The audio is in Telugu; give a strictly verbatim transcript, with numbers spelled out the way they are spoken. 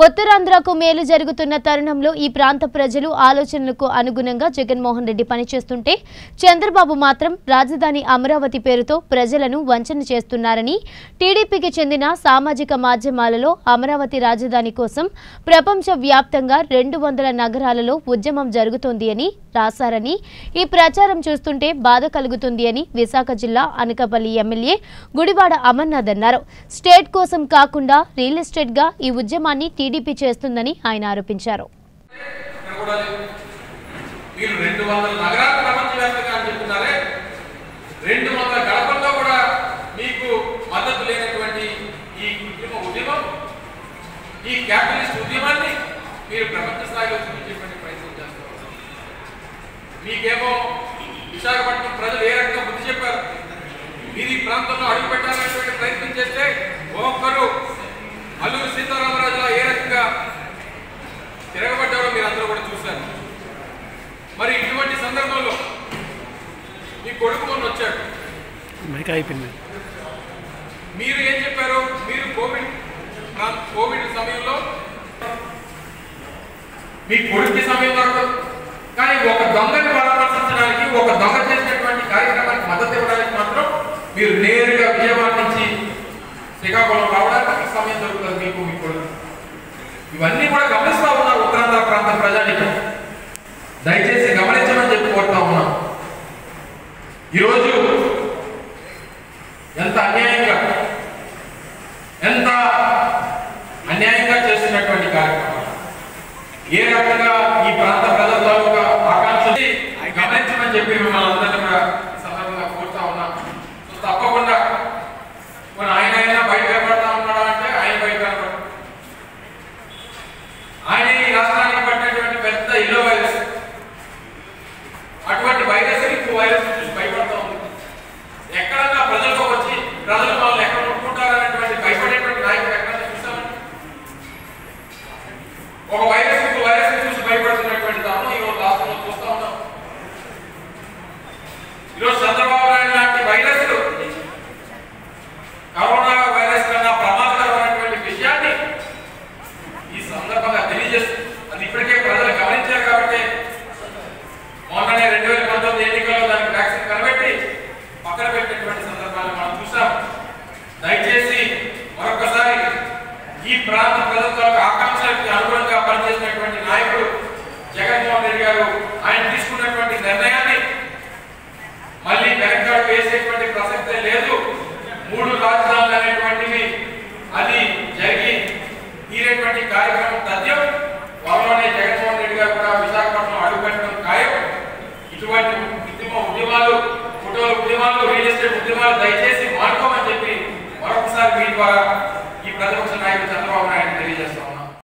ఉత్తరాంధ్రకు మేలు జరుగుతున్న తరుణంలో ఈ ప్రాంత ప్రజలు ఆలోచనలకు అనుగుణంగా జగన్ మోహన్ రెడ్డి పని చేస్తుంటే చంద్రబాబు మాత్రం రాజధాని అమరావతి పేరుతో ప్రజలను వంచన చేస్తున్నారని టీడీపీకి చెందిన సామాజిక మాధ్యమాలలో అమరావతి రాజధాని కోసం ప్రపంచవ్యాప్తంగా రెండు వందల నగరాలలో ఉద్యమం జరుగుతోంది అని రాశారని ఈ ప్రచారం చూస్తుంటే బాధ కలుగుతుంది అని విశాఖ జిల్లా అనకపల్లి ఎమ్మెల్యే గుడివాడ అమర్నాథ్ అన్నారు. స్టేట్ కోసం కాకుండా రియల్ ఎస్టేట్ గా ఈ ఉద్యమాన్ని టీడీపీ చేస్తుందని ఆయన ఆరోపించారు. విశాఖపట్నం ప్రజలు ఏ రకంగా బుద్ధి చెప్పారు, మీరు ఈ ప్రాంతంలో అడుగు పెట్టాలనేటువంటి ప్రయత్నం చేస్తే ఒక్కొక్కరు అల్లూరి సీతారామరాజులా ఏ రకంగా తిరగబడ్డారో మీరు అందరూ కూడా చూశారు. మరి ఇటువంటి సందర్భంలో మీ కొడుకు మొన్న వచ్చాడు, మీరు ఏం చెప్పారు? మీరు కోవిడ్ కోవిడ్ సమయంలో మీ కొడుకు సమయం దొరకదు, కానీ ఒక దొంగని పరామర్శించడానికి, ఒక దొంగ చేసినటువంటి కార్యక్రమానికి మద్దతు ఇవ్వడానికి మాత్రం మీరు నేరుగా విజయవాడ నుంచి శ్రీకాకుళం రావడానికి సమయం దొరుకుతుంది మీకు. ఇప్పుడు ఇవన్నీ కూడా గమనిస్తూ ఉన్నారు ఉత్తరాంధ్ర ప్రాంత ప్రజానికి. దయచేసి గమనించమని చెప్పి కోరుతా ఉన్నాం. ఈరోజు ఎంత అన్యాయంగా ఎంత అన్యాయంగా చేస్తున్నటువంటి కార్యక్రమం, ఏ రకంగా ఈ ప్రాంత ప్రజలతో ఒక ఆకాంక్షని గమనించమని చెప్పి మిమ్మల్ని అందరినీ కూడా సందర్భంగా కోరుతా ఉన్నాం. సో తప్పకుండా మన ఆయన అయినా బయట కనపడతా ఉన్నాడా అంటే ఆయన బయట కనపడ ఆయన ఈ రాష్ట్రానికి పట్టినటువంటి పెద్ద ఎల్లో వైరస్. అటువంటి వైరస్ ఇంకో వైరస్ భయపడతా ఉంది. ఎక్కడన్నా ప్రజలకు వచ్చి ప్రజలు వాళ్ళు ఎక్కడ ఉంటున్నారు అనేటువంటి భయపడేటువంటి నాయకులు ఎక్కడ చూస్తామని ఒక వైరస్ చంద్రబాబు నాయుడు లాంటి వైరస్లు కరోనా వైరస్ కన్నా ప్రమాదకరమైనటువంటి విషయాన్ని ఈ సందర్భంగా తెలియజేస్తుంది. అది ఇప్పటికే ప్రజలు గమనించారు కాబట్టి మొన్ననే రెండు వేల పంతొమ్మిది ఎన్నికల్లో దానికి వ్యాక్సిన్ కనిపెట్టి పక్కన పెట్టినటువంటి సందర్భాన్ని మనం చూసాం. దయచేసి మరొకసారి ఈ ప్రాంత ప్రజల ఆకాంక్షలకు అనుగుణంగా పనిచేసినటువంటి నాయకుడు జగన్మోహన్ రెడ్డి గారు ఆయన తీసుకున్నటువంటి నిర్ణయాన్ని మళ్ళీ వెనక వేసేటువంటి ప్రసక్తే లేదు. మూడు రాజధానులు అనేటువంటివి అది జరిగి తీరేటువంటి కార్యక్రమం తథ్యం. త్వరలోనే జగన్మోహన్ రెడ్డి గారు కూడా విశాఖపట్నం అడుగుపెట్టడం ఖాయం. ఇటువంటి ఉద్యమ ఉద్యమాలు, ఫోటోల ఉద్యమాలు, రియల్ ఎస్టేట్ ఉద్యమాలు దయచేసి మానుకోమని చెప్పి